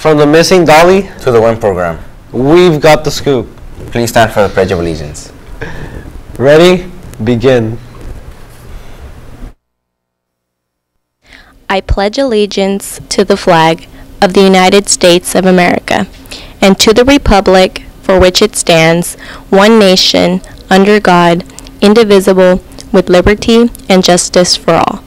From the missing dolly to the WIN program. We've got the scoop. Please stand for the Pledge of Allegiance. Ready? Begin. I pledge allegiance to the flag of the United States of America and to the republic for which it stands, one nation, under God, indivisible, with liberty and justice for all.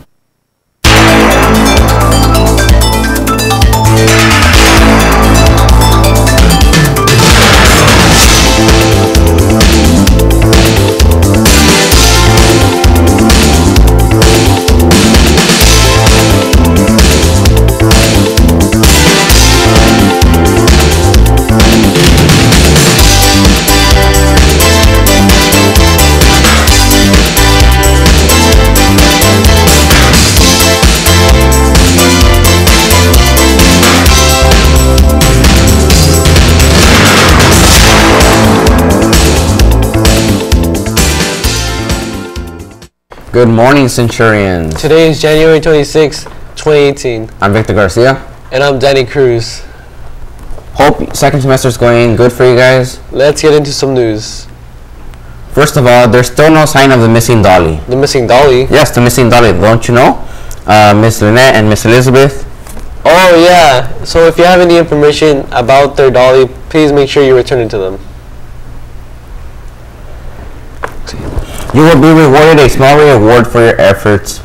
Good morning, Centurions. Today is January 26, 2018. I'm Victor Garcia. And I'm Danny Cruz. Hope second semester is going good for you guys. Let's get into some news. First of all, there's still no sign of the missing dolly. The missing dolly? Yes, the missing dolly. Don't you know? Miss Lynette and Miss Elizabeth. Oh, yeah. So if you have any information about their dolly, please make sure you return it to them. You will be rewarded a small reward for your efforts,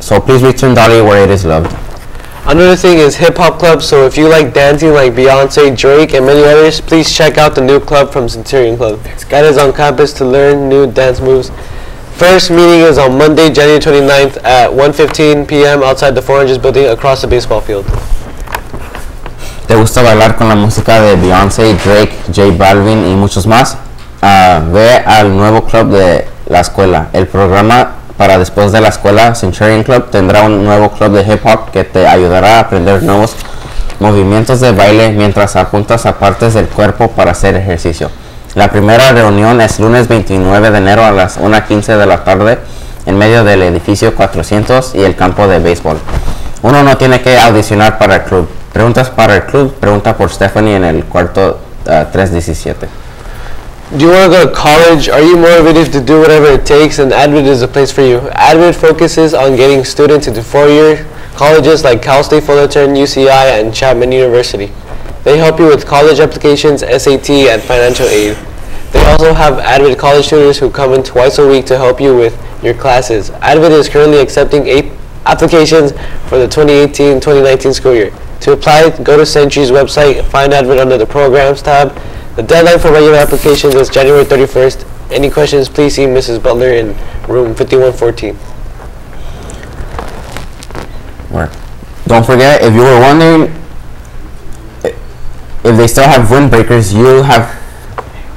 so please return dolly where it is loved. Another thing is hip-hop clubs, so if you like dancing like Beyonce, Drake, and many others, please check out the new club from Centurion Club. That is on campus to learn new dance moves. First meeting is on Monday, January 29th at 1:15 p.m. outside the Four Rangers building across the baseball field. ¿Te gusta bailar con la música de Beyonce, Drake, J Balvin y muchos más? Ve al nuevo club de la escuela. El programa para después de la escuela, Centurion Club, tendrá un nuevo club de hip hop que te ayudará a aprender nuevos movimientos de baile mientras apuntas a partes del cuerpo para hacer ejercicio. La primera reunión es lunes 29 de enero a las 1:15 de la tarde en medio del edificio 400 y el campo de béisbol. Uno no tiene que audicionar para el club. Preguntas para el club, pregunta por Stephanie en el cuarto 317. Do you want to go to college? Are you motivated to do whatever it takes? And AdVid is the place for you. AdVid focuses on getting students into four-year colleges like Cal State Fullerton, UCI, and Chapman University. They help you with college applications, SAT, and financial aid. They also have AdVid college tutors who come in twice a week to help you with your classes. AdVid is currently accepting 8 applications for the 2018-2019 school year. To apply, go to Century's website, find AdVid under the Programs tab. The deadline for regular applications is January 31st. Any questions, please see Mrs. Butler in room 5114. Don't forget, if you were wondering if they still have windbreakers,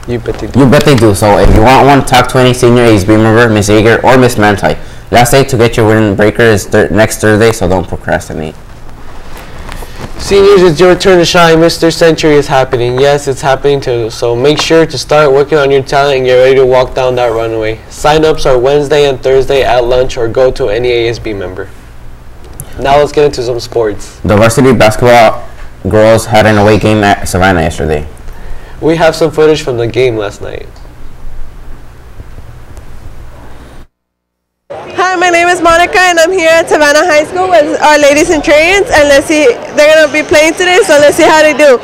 you bet they do. So if you want one, talk to any senior ASB member, Ms. Yeager, or Ms. Mantai. Last day to get your windbreaker is next Thursday, so don't procrastinate. Seniors, it's your turn to shine. Mr. Century is happening. Yes, it's happening too. So make sure to start working on your talent and get ready to walk down that runway. Sign-ups are Wednesday and Thursday at lunch, or go to any ASB member. Now let's get into some sports. The varsity basketball girls had an away game at Savanna yesterday. We have some footage from the game last night. Hi, my name is Monica, and I'm here at Savanna High School with our Lady Centurions, and let's see, they're going to be playing today, so let's see how they do.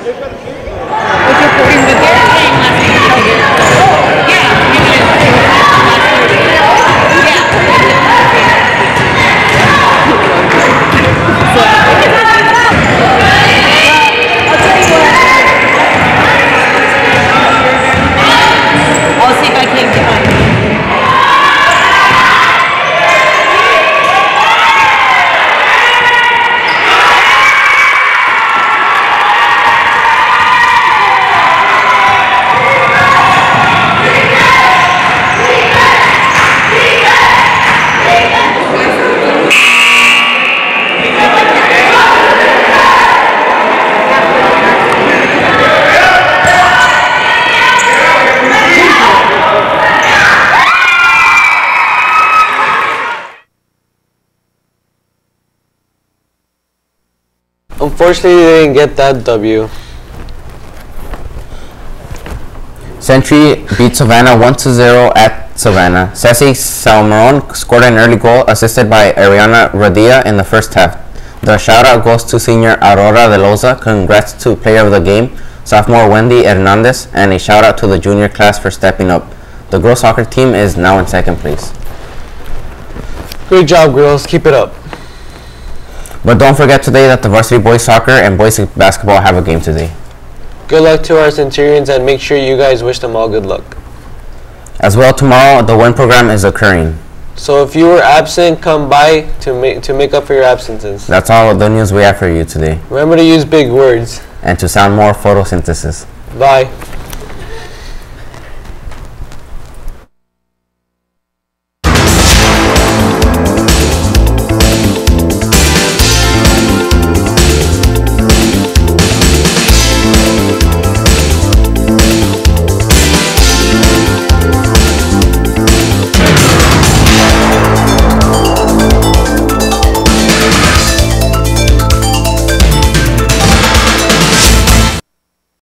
Unfortunately, they didn't get that W. Century beat Savanna 1-0 at Savanna. Ceci Salmaron scored an early goal assisted by Ariana Radia in the first half. The shout-out goes to senior Aurora De Loza. Congrats to player of the game, sophomore Wendy Hernandez, and a shout-out to the junior class for stepping up. The girls' soccer team is now in second place. Great job, girls. Keep it up. But don't forget today that the varsity boys soccer and boys basketball have a game today. Good luck to our Centurions, and make sure you guys wish them all good luck. As well, tomorrow, the WIN program is occurring. So if you were absent, come by to make up for your absences. That's all the news we have for you today. Remember to use big words. And to sound more photosynthesis. Bye.